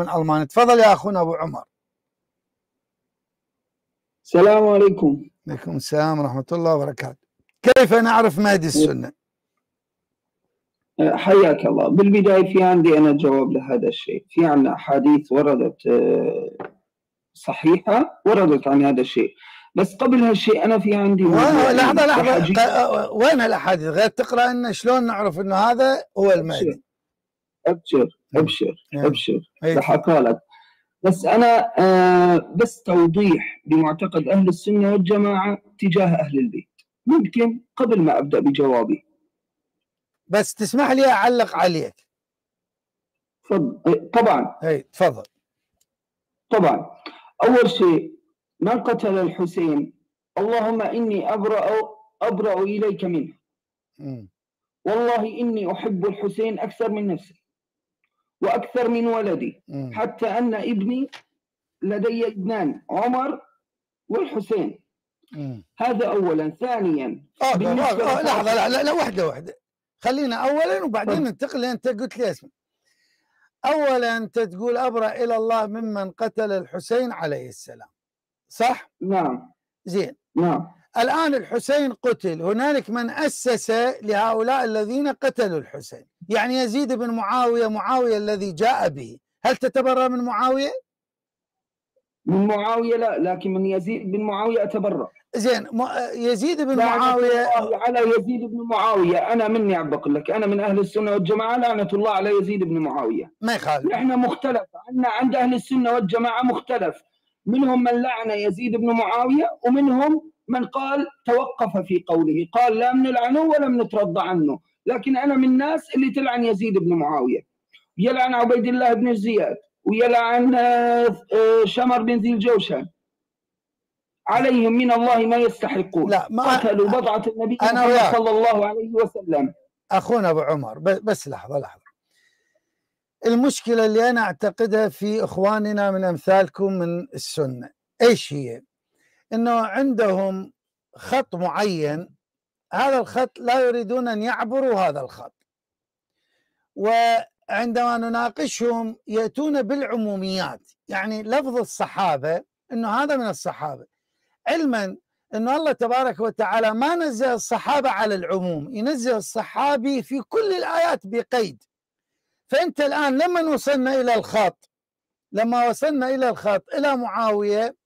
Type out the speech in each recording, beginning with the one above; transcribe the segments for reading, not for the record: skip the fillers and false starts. من ألمانيا. تفضل يا أخونا أبو عمر. السلام عليكم. وعليكم السلام ورحمة الله وبركاته. كيف نعرف مهدي السنة؟ حياك الله. بالبداية في عندي أنا جواب لهذا الشيء. في عنا أحاديث وردت صحيحة وردت عن هذا الشيء، بس قبل هالشيء أنا في عندي لحظة وين الأحاديث؟ غير تقرأ إنه شلون نعرف إنه هذا هو المهدي. أبشر رح أقالك، بس أنا بس توضيح بمعتقد أهل السنة والجماعة تجاه أهل البيت ممكن قبل ما أبدأ بجوابي، بس تسمح لي أعلق عليك. طبعا. اي تفضل. طبعا أول شيء من قتل الحسين اللهم إني أبرأ إليك منه والله إني أحب الحسين أكثر من نفسي وأكثر من ولدي حتى أن ابني لدي ابنان عمر والحسين. هذا أولا. ثانيا لحظة واحدة خلينا أولا وبعدين ننتقل. أنت قلت لي اسمه أولا، أنت تقول أبرأ إلى الله ممن قتل الحسين عليه السلام، صح؟ نعم. زين. نعم. الآن الحسين قتل، هنالك من أسس لهؤلاء الذين قتلوا الحسين، يعني يزيد بن معاوية، معاوية الذي جاء به، هل تتبرأ من معاوية؟ من معاوية لا، لكن من يزيد بن معاوية أتبرأ. زين. يزيد بن معاوية، على يزيد بن معاوية أنا مني عم بقول لك، أنا من أهل السنة والجماعة لعنة الله على يزيد بن معاوية. ما يخالف. نحن مختلف، عند أهل السنة والجماعة مختلف، منهم من لعن يزيد بن معاوية ومنهم من قال توقف في قوله، قال لا نلعنه ولم نترضى عنه، لكن أنا من الناس اللي تلعن يزيد بن معاوية، يلعن عبيد الله بن زياد ويلعن شمر بن ذي الجوشن، عليهم من الله ما يستحقون. لا ما قتلوا بضعة النبي صلى الله عليه وسلم. أخونا أبو عمر بس لحظة. المشكلة اللي أنا أعتقدها في إخواننا من أمثالكم من السنة إيش هي؟ إنه عندهم خط معين، هذا الخط لا يريدون أن يعبروا هذا الخط، وعندما نناقشهم يأتون بالعموميات، يعني لفظ الصحابة إنه هذا من الصحابة، علما إنه الله تبارك وتعالى ما نزل الصحابة على العموم، ينزل الصحابي في كل الآيات بقيد. فأنت الآن لما وصلنا إلى الخط إلى معاوية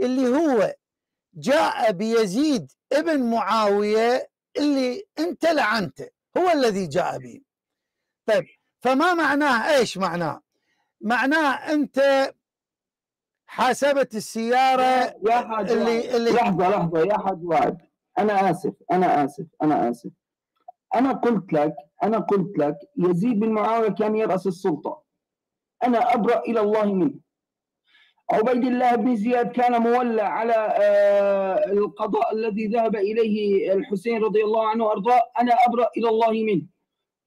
اللي هو جاء بيزيد ابن معاوية اللي أنت لعنته، هو الذي جاء به. طيب فما معناه؟ إيش معناه؟ معناه أنت حاسبت السيارة اللي لحظة يا حاج وعد، أنا آسف. أنا قلت لك يزيد بن معاوية كان يرأس السلطة، أنا أبرأ إلى الله منه. عبيد الله بن زياد كان مولى على القضاء الذي ذهب إليه الحسين رضي الله عنه وأرضاه، أنا أبرأ إلى الله منه.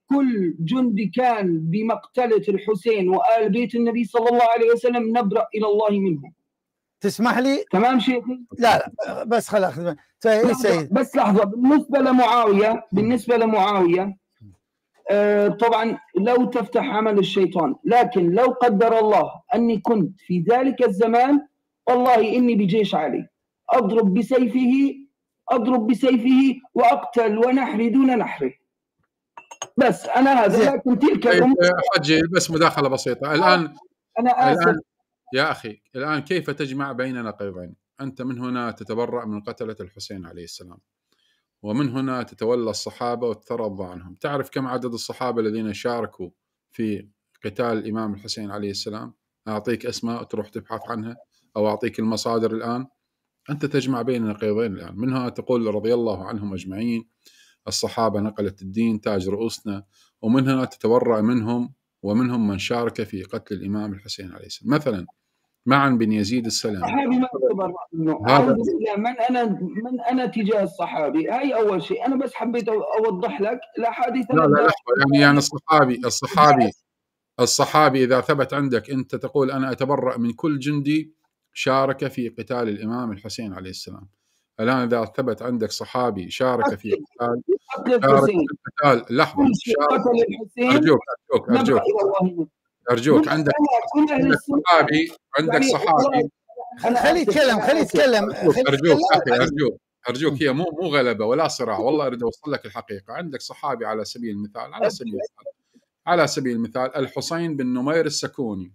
كل جندي كان بمقتلة الحسين وآل بيت النبي صلى الله عليه وسلم نبرأ إلى الله منهم. تسمح لي؟ تمام شيخي؟ لا بس خلاص. بس لحظة. بالنسبة لمعاوية طبعا لو تفتح عمل الشيطان، لكن لو قدر الله أني كنت في ذلك الزمان والله إني بجيش علي أضرب بسيفه وأقتل ونحري دون نحره. بس أنا هذا، لكن تلك حجي بس مداخلة بسيطة. الآن أنا آسف يا أخي. الآن كيف تجمع بين نقيضين؟ أنت من هنا تتبرأ من قتلة الحسين عليه السلام، ومن هنا تتولى الصحابة وتترضى عنهم. تعرف كم عدد الصحابة الذين شاركوا في قتال الإمام الحسين عليه السلام؟ أعطيك أسماء تروح تبحث عنها أو أعطيك المصادر. الآن أنت تجمع بين نقيضين. الآن منها تقول رضي الله عنهم أجمعين، الصحابة نقلت الدين تاج رؤوسنا، ومن هنا تتبرأ منهم، ومنهم من شارك في قتل الإمام الحسين عليه السلام، مثلا معا بن يزيد السلام. الصحابي ما تبرأ منه. أعوذ بالله، من أنا تجاه الصحابي؟ هاي أول شيء. أنا بس حبيت أوضح لك الأحاديث. لا يعني الصحابي إذا ثبت عندك، أنت تقول أنا أتبرأ من كل جندي شارك في قتال الإمام الحسين عليه السلام. الآن إذا ثبت عندك صحابي شارك في قتال الحسين، لحظة، أرجوك أرجوك عندك صحابي خلي يتكلم أرجوك هي مو غلبة ولا صراع، والله أريد أوصل لك الحقيقة. عندك صحابي على سبيل المثال على سبيل المثال الحسين بن نمير السكوني.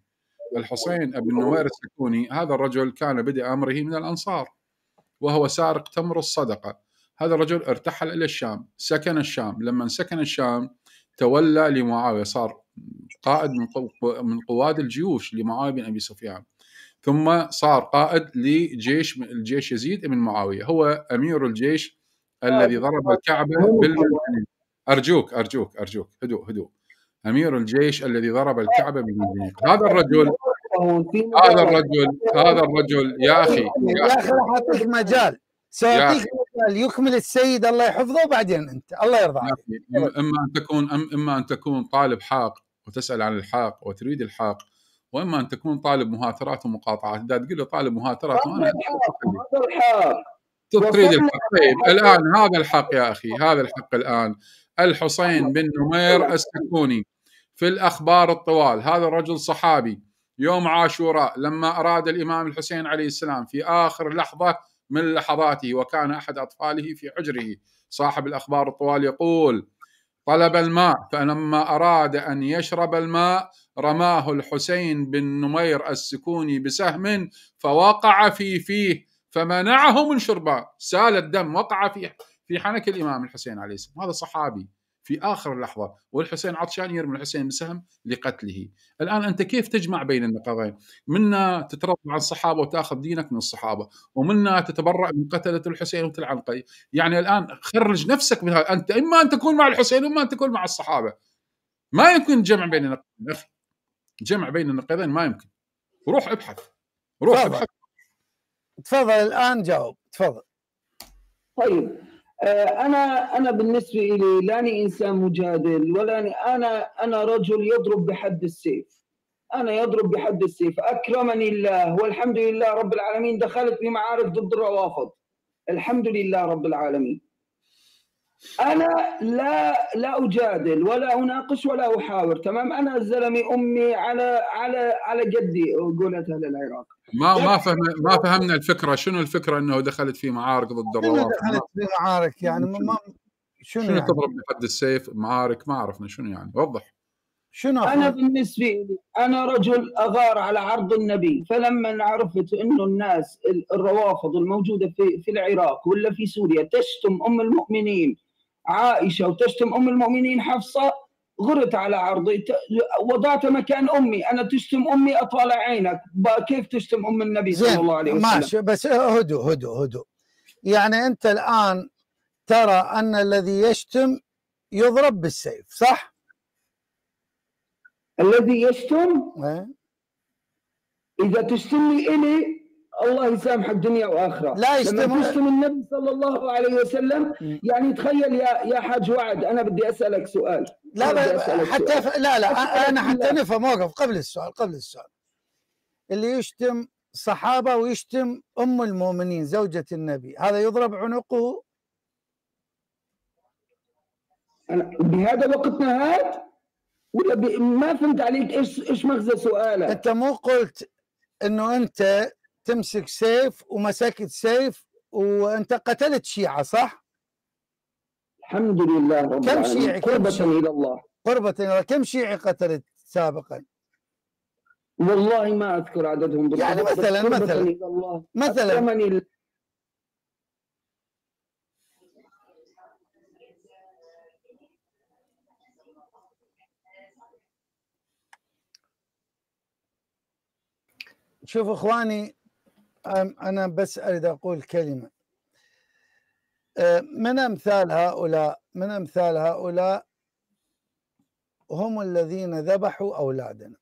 الحسين بن نمير السكوني هذا الرجل كان بدء أمره من الأنصار، وهو سارق تمر الصدقة. هذا الرجل ارتحل إلى الشام، سكن الشام. لما سكن الشام تولى لمعاوية، صار قائد من قواد الجيوش لمعاوية بن أبي سفيان، ثم صار قائد لجيش يزيد بن معاوية، هو أمير الجيش الذي ضرب الكعبة بالمنجنيق. أرجوك هدوء. أمير الجيش الذي ضرب الكعبة بالمنجنيق. هذا الرجل يا أخي أعطيك مجال، سأعطيك مجال يكمل السيد الله يحفظه، وبعدين أنت الله يرضى عليك. إما أن تكون طالب حاق وتسأل عن الحاق وتريد الحاق، واما ان تكون طالب مهاترات ومقاطعات. اذا تقول له طالب مهاترات وانا تريد الحق، طيب الان هذا الحق يا اخي، هذا الحق الان. الحسين بن نمير السكوني في الاخبار الطوال، هذا الرجل صحابي. يوم عاشوراء لما اراد الامام الحسين عليه السلام في اخر لحظه من لحظاته، وكان احد اطفاله في حجره، صاحب الاخبار الطوال يقول: طلب الماء، فلما أراد أن يشرب الماء رماه الحسين بن نمير السكوني بسهم فوقع فيه فمنعه من شربه، سال الدم، وقع في حنك الإمام الحسين عليه السلام. هذا صحابي في آخر لحظة، والحسين عطشان يرمي الحسين بسهم لقتله. الآن أنت كيف تجمع بين النقضين؟ منا تترضى عن الصحابة وتأخذ دينك من الصحابة، ومنا تتبرأ من قتلة الحسين وتلعنقه. يعني الآن خرج نفسك من هذا. أنت إما أن تكون مع الحسين وإما أن تكون مع الصحابة. ما يمكن جمع بين النقضين أخي، جمع بين النقضين ما يمكن. روح ابحث. تفضل الآن جاوب، تفضل. طيب أنا بالنسبة لي لاني إنسان مجادل، ولا أنا رجل يضرب بحد السيف. أكرمني الله والحمد لله رب العالمين، دخلت بمعارك ضد الروافض الحمد لله رب العالمين. أنا لا أجادل ولا أناقش ولا أحاور، تمام. أنا الزلمة أمي على جدي، قولت أهل العراق. ما فهمنا الفكرة. شنو الفكرة أنه دخلت في معارك ضد الروافض؟ دخلت في معارك يعني شنو يعني؟ تضرب بحد السيف معارك، ما عرفنا شنو يعني، وضح شنو. أنا بالنسبة لي أنا رجل أغار على عرض النبي، فلما عرفت إنه الناس الروافض الموجودة في العراق ولا في سوريا تشتم أم المؤمنين عائشة وتشتم أم المؤمنين حفصة، غرت على عرضي، وضعت مكان أمي. أنا تشتم أمي، أطالع عينك كيف تشتم أم النبي صلى الله عليه وسلم. ماشي، بس هدوء. يعني أنت الآن ترى أن الذي يشتم يضرب بالسيف، صح؟ الذي يشتم إذا تشتمني إلي الله يسامحك دنيا وآخرة. لا يشتم النبي صلى الله عليه وسلم. يعني تخيل يا حاج وعد، أنا بدي أسألك سؤال. أنا حتى نفهم موقف قبل السؤال. اللي يشتم صحابة ويشتم أم المؤمنين زوجة النبي، هذا يضرب عنقه بهذا وقتنا هذا؟ ولا ما فهمت عليك ايش مغزى سؤالك؟ انت مو قلت انه انت تمسك سيف ومسكت سيف وانت قتلت شيعة، صح؟ الحمد لله رب العالمين. كم شيعي قربة الى الله، كم شيعي قتلت سابقا؟ والله ما اذكر عددهم بالضبط، يعني مثلا شوف اخواني، انا بس اريد اقول كلمه. من امثال هؤلاء هم الذين ذبحوا اولادنا.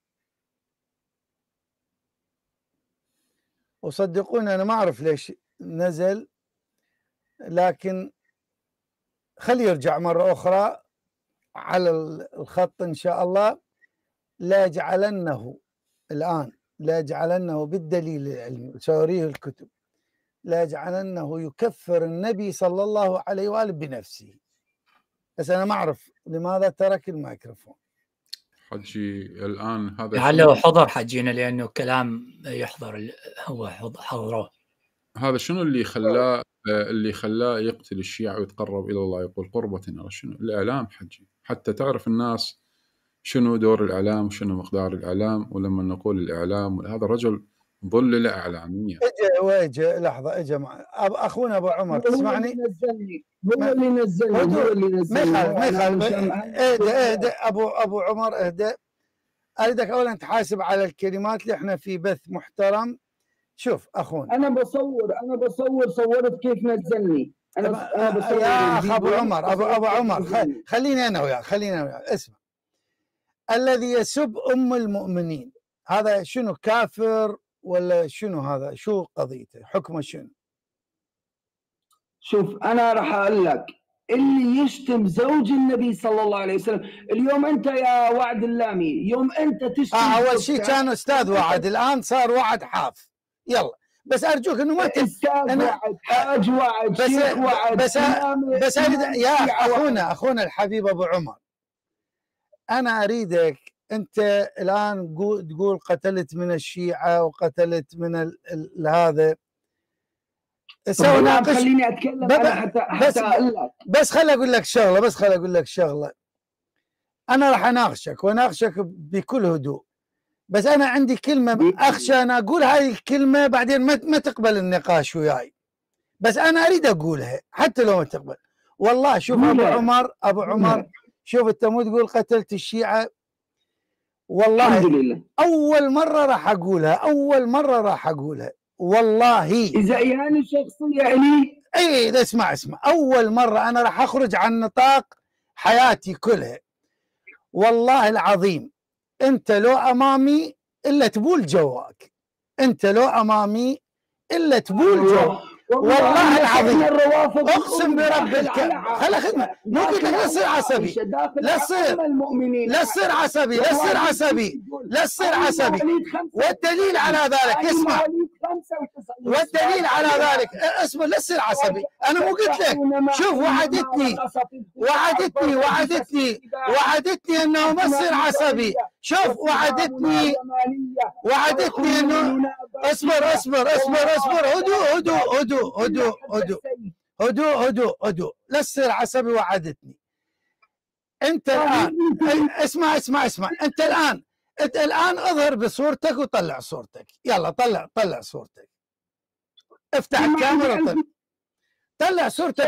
وصدقوني انا ما اعرف ليش نزل، لكن خلي يرجع مره اخرى على الخط ان شاء الله. لا يجعلنه بالدليل العلمي، سأريه الكتب، لا يجعلنه يكفر النبي صلى الله عليه وآله بنفسه. بس أنا ما أعرف لماذا ترك الميكروفون. حجي الآن هذا لعله حضر حجينا لأنه كلام يحضر هو حضره. هذا شنو اللي خلاه يقتل الشيعة ويتقرب إلى الله يقول قربة أو شنو؟ الإعلام حجي، حتى تعرف الناس شنو دور الإعلام وشنو مقدار الإعلام. ولما نقول الإعلام هذا رجل ظل إعلامية. اجى لحظة، اجى أخونا أبو عمر تسمعني؟ هو اللي نزلني، هو اللي نزلني. اهدى أبو عمر اهدى. أريدك أولا تحاسب على الكلمات اللي احنا في بث محترم. شوف أخونا، أنا بصور صورت كيف نزلني. أنا بصور يا أخ أبو عمر، أبو عمر خليني أنا وياك اسمع. الذي يسب أم المؤمنين هذا شنو، كافر ولا شنو؟ هذا شو قضيته، حكمه شنو؟ شوف أنا راح أقول لك، اللي يشتم زوج النبي صلى الله عليه وسلم، اليوم أنت يا وعد اللامي، يوم أنت تشتم أول شيء كان أستاذ وعد، الآن صار وعد حاف. يلا بس أرجوك إنه ما وعد، حاج وعد، شيخ وعد، بس يا أخونا الحبيب أبو عمر، أنا أريدك أنت الآن تقول قتلت من الشيعة وقتلت من هذا. خليني أتكلم بس خل أقول لك شغلة. أنا راح أناقشك بكل هدوء، بس أنا عندي كلمة أخشى أنا أقول هاي الكلمة بعدين ما تقبل النقاش وياي، بس أنا أريد أقولها حتى لو ما تقبل. والله شوف أبو عمر شوف أنت مو تقول قتلت الشيعة، والله أول مرة راح أقولها والله إذا يعني شخصية يعني إيه. اسمع أول مرة أنا راح أخرج عن نطاق حياتي كلها. والله العظيم أنت لو أمامي إلا تبول جواك، والله العظيم اقسم برب الكعبه. خلي خدمه، ممكن لا تصير عصبي، لا تصير عصبي. والدليل على ذلك اسمع، لا تصير عصبي. انا مو قلت لك شوف وعدتني انه ما تصير عصبي. شوف وعدتني انه اصبر هدوء لا تصير عصبي. وعدتني انت الان اسمع انت الان اظهر بصورتك وطلع صورتك. يلا طلع صورتك، افتح الكاميرا طلع صورتك،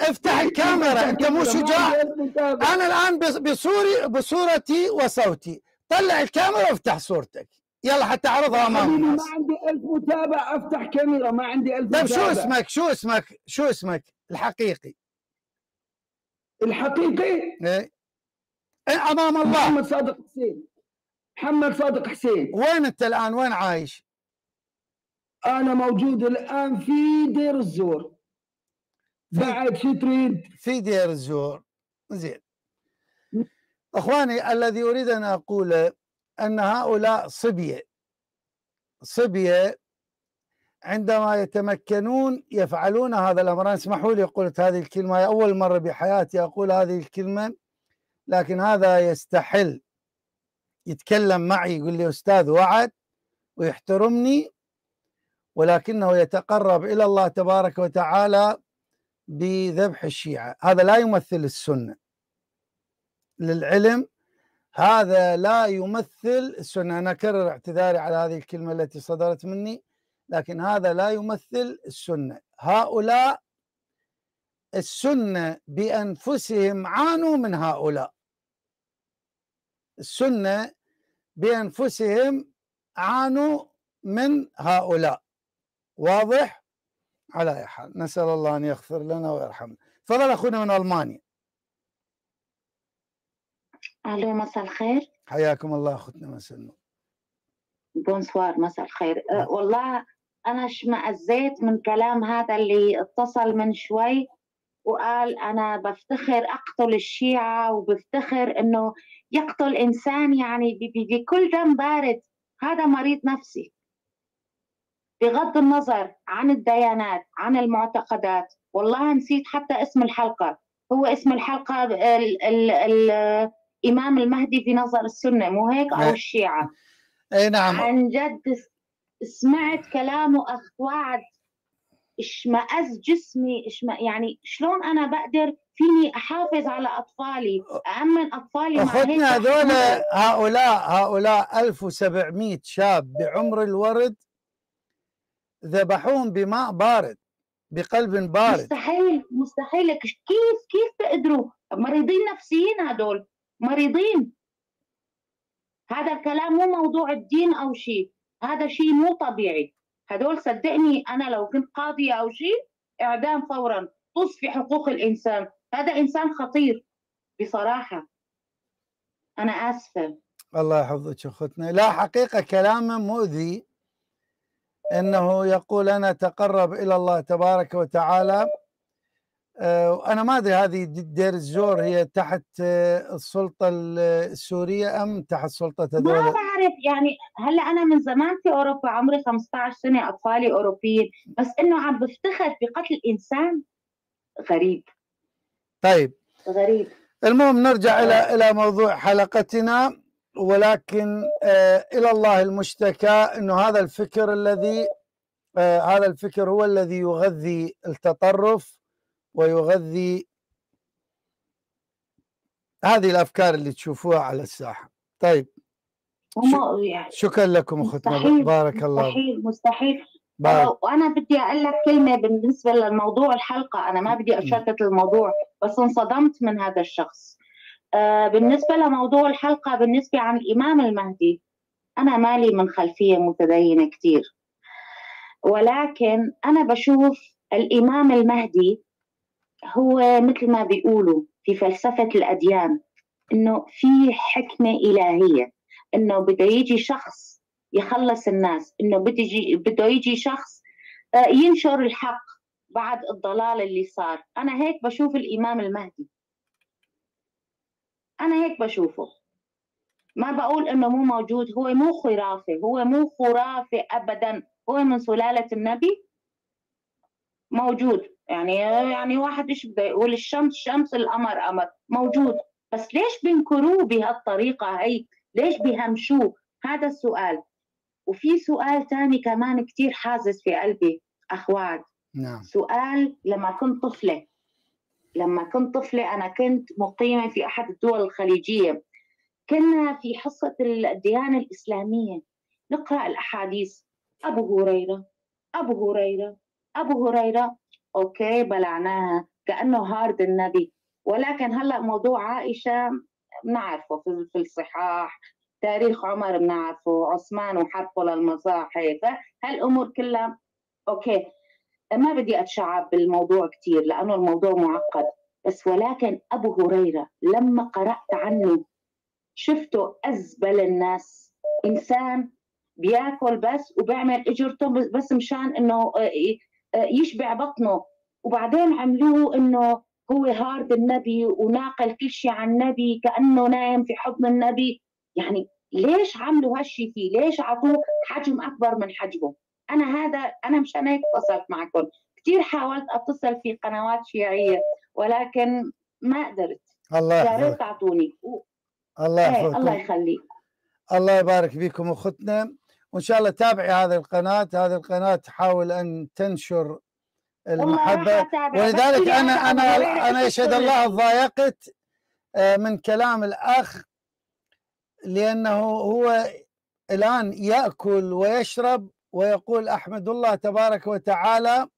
افتح الكاميرا. انت مو شجاع؟ انا الان بصورتي وصوتي، طلع الكاميرا وافتح صورتك يلا حتى اعرضها امام الناس. ما عندي 1000 متابع، افتح كاميرا ما عندي 1000 متابع. طيب شو اسمك الحقيقي؟ ايه امام الله. محمد صادق حسين. وين انت الان، وين عايش؟ انا موجود الان في دير الزور. بعد شو تريد في دير الزور؟ زين اخواني، الذي اريد ان اقوله ان هؤلاء صبية عندما يتمكنون يفعلون هذا الامر. اسمحوا لي قلت هذه الكلمه، اول مره بحياتي اقول هذه الكلمه، لكن هذا يستحل يتكلم معي يقول لي استاذ وعد ويحترمني، ولكنه يتقرب الى الله تبارك وتعالى بذبح الشيعة. هذا لا يمثل السنة، للعلم هذا لا يمثل السنة. أنا أكرر اعتذاري على هذه الكلمة التي صدرت مني، لكن هذا لا يمثل السنة. هؤلاء السنة بأنفسهم عانوا من هؤلاء، السنة بأنفسهم عانوا من هؤلاء. واضح؟ على أي حال نسأل الله أن يغفر لنا ويرحمنا. تفضل أخونا من ألمانيا. ألو مساء الخير. حياكم الله أختنا مساء النور. بونسوار مساء الخير. والله أنا اشمأزيت من كلام هذا اللي اتصل من شوي وقال أنا بفتخر أقتل الشيعة وبفتخر إنه يقتل إنسان يعني بكل دم بارد. هذا مريض نفسي بغض النظر عن الديانات عن المعتقدات. والله نسيت حتى اسم الحلقة، هو اسم الحلقة الإمام المهدي في نظر السنة، مو هيك؟ أو الشيعة. أي نعم. عن جد سمعت كلامه أخ وعد، اشمأز جسمي، يعني شلون أنا بقدر فيني أحافظ على أطفالي، أأمن أطفالي؟ أخوتنا هذول هؤلاء 1700 شاب بعمر الورد ذبحوهم بماء بارد، بقلب بارد. مستحيل مستحيل، كيف تقدروا؟ مريضين نفسيين هدول، مريضين. هذا الكلام مو موضوع الدين أو شيء، هذا شيء مو طبيعي. هدول صدقني أنا لو كنت قاضية أو شيء إعدام فورا، طز في حقوق الإنسان. هذا إنسان خطير بصراحة، أنا آسفة. الله يحفظك أختنا. لا حقيقة كلامه مؤذي، أنه يقول أنا أتقرب إلى الله تبارك وتعالى. أنا ما أدري هذه دير الزور هي تحت السلطة السورية أم تحت سلطة الدولة، ما بعرف. يعني هلأ أنا من زمان في أوروبا، عمري 15 سنة، أطفالي أوروبيين، بس أنه عم بفتخر بقتل إنسان غريب. طيب غريب. المهم نرجع إلى موضوع حلقتنا، ولكن إلى الله المشتكى أنه هذا الفكر الذي هو الذي يغذي التطرف ويغذي هذه الأفكار اللي تشوفوها على الساحة. طيب يعني شكرا لكم أختنا، بارك الله. مستحيل. وأنا بدي أقول لك كلمة بالنسبة للموضوع الحلقة، أنا ما بدي أشتت الموضوع، بس انصدمت من هذا الشخص. بالنسبة لموضوع الحلقة، بالنسبة عن الإمام المهدي، أنا مالي من خلفية متدينة كتير، ولكن أنا بشوف الإمام المهدي هو مثل ما بيقولوا في فلسفة الأديان، إنه في حكمة إلهية، إنه بده يجي شخص يخلص الناس، إنه بده يجي شخص ينشر الحق بعد الضلال اللي صار. أنا هيك بشوف الإمام المهدي، أنا هيك بشوفه. ما بقول إنه مو موجود، هو مو خرافة، هو مو خرافة أبدا، هو من سلالة النبي، موجود. يعني واحد إيش بده يقول؟ الشمس شمس، القمر قمر، موجود. بس ليش بينكروه بهالطريقة هي؟ ليش بيهمشوه؟ هذا السؤال. وفي سؤال تاني كمان كتير حازز في قلبي أخ وعد. نعم. سؤال لما كنت طفلة، أنا كنت مقيمة في أحد الدول الخليجية، كنا في حصة الديانة الإسلامية نقرأ الأحاديث، أبو هريرة أبو هريرة أبو هريرة، أوكي بلعناها كأنه هارد النبي. ولكن هلأ موضوع عائشة بنعرفه في الصحاح، تاريخ عمر بنعرفه، عثمان وحربه للمصاحف، هالأمور كلها أوكي. ما بدي أتشعب بالموضوع كتير لأنه الموضوع معقد، بس ولكن أبو هريرة لما قرأت عنه شفته أزبل الناس، إنسان بياكل بس وبيعمل إجرته بس مشان إنه يشبع بطنه، وبعدين عملوه إنه هو هارد النبي وناقل كل شيء عن النبي، كأنه نايم في حضن النبي. يعني ليش عملوا هالشي فيه؟ ليش عطوه حجم أكبر من حجمه؟ أنا مشان هيك اتصلت معكم، كثير حاولت اتصل في قنوات شيعية ولكن ما قدرت. الله يحفظك. تعطوني الله يحفظك. الله يخليك. الله يبارك بكم اختنا، وان شاء الله تابعي هذه القناة، تحاول ان تنشر المحبة. ولذلك انا يشهد الله ضايقت من كلام الاخ، لانه هو الان ياكل ويشرب ويقول أحمد الله تبارك وتعالى،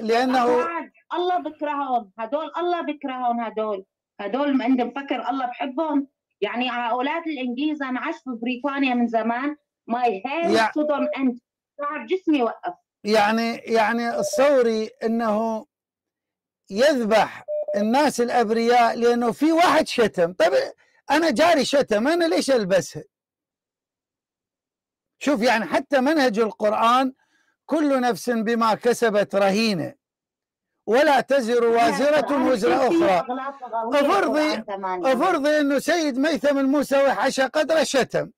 لأنه الله بكرههم هدول، هدول ما عندهم فكر، الله بحبهم. يعني هؤلاء الإنجليز، أنا عشت في بريطانيا من زمان، ماي هير تو ذم أند، شعر جسمي وقف. يعني الثوري أنه يذبح الناس الأبرياء لأنه في واحد شتم. طيب أنا جاري شتم، أنا ليش ألبسها؟ شوف يعني حتى منهج القرآن، كل نفس بما كسبت رهينة ولا تزر وازرة وزر أخرى. أفرضي أنه سيد ميثم الموسوي حشى قدره شتم،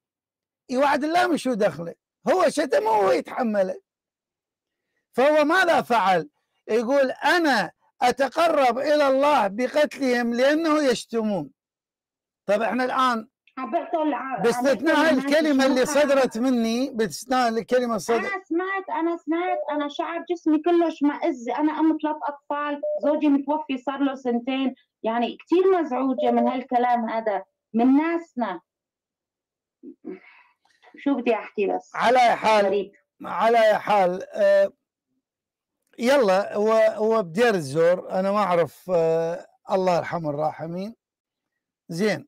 وعد اللامي شو دخله؟ هو شتم وهو يتحمله. فهو ماذا فعل؟ يقول أنا أتقرب إلى الله بقتلهم لأنه يشتمون. طب احنا الآن باستثناء الكلمة اللي صدرت مني، باستثناء الكلمة صدرت، أنا شعر جسمي كله اشمئز. أنا أم 3 أطفال، زوجي متوفي صار له 2 سنين، يعني كثير مزعوجة من هالكلام هذا من ناسنا. شو بدي أحكي؟ بس على حال غريب. على حال يلا هو بدير الزور، أنا ما أعرف. الله يرحم الراحمين. زين،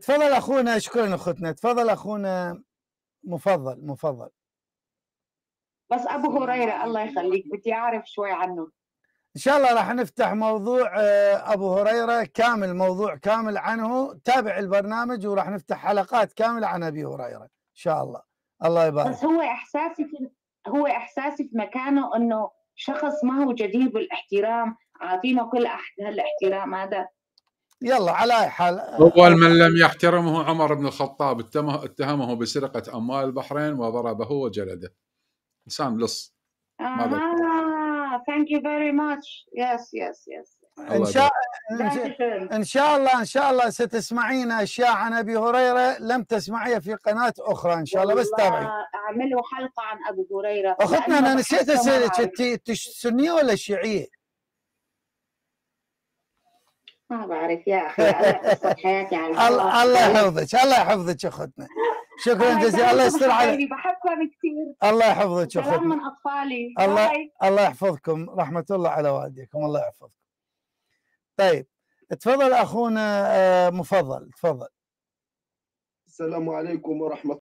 تفضل أخونا. شكرا أختنا. تفضل أخونا مفضل. مفضل. بس أبو هريرة الله يخليك، بدي أعرف شوي عنه. إن شاء الله راح نفتح موضوع أبو هريرة كامل، موضوع كامل عنه. تابع البرنامج وراح نفتح حلقات كاملة عن أبي هريرة إن شاء الله. الله يبارك. بس هو إحساسي في مكانه إنه شخص ما هو جدير بالاحترام، عاطينه كل هالاحترام هذا. يلا على أي حال. أول من لم يحترمه عمر بن الخطاب، اتهمه بسرقة أموال البحرين وضربه وجلده. إنسان لص. Thank you very much. Yes, yes, yes. إن شاء الله ستسمعين أشياء عن أبي هريرة لم تسمعيها في قناة أخرى إن شاء الله. بس تابعي. أعملوا حلقة عن أبي هريرة. أختنا أنا نسيت أسألك، أنت سنية ولا شيعية؟ ما بعرف يا أخي، أنا حياتي عن الله يحفظك. الله يحفظك أختنا، شكرا جزيلا. الله يستر عليك، بحبكم كثير. الله يحفظك أختنا، سلام من أطفالي. الله يحفظكم، رحمة الله على والديكم. الله يحفظكم. طيب تفضل أخونا مفضل. تفضل. السلام عليكم ورحمة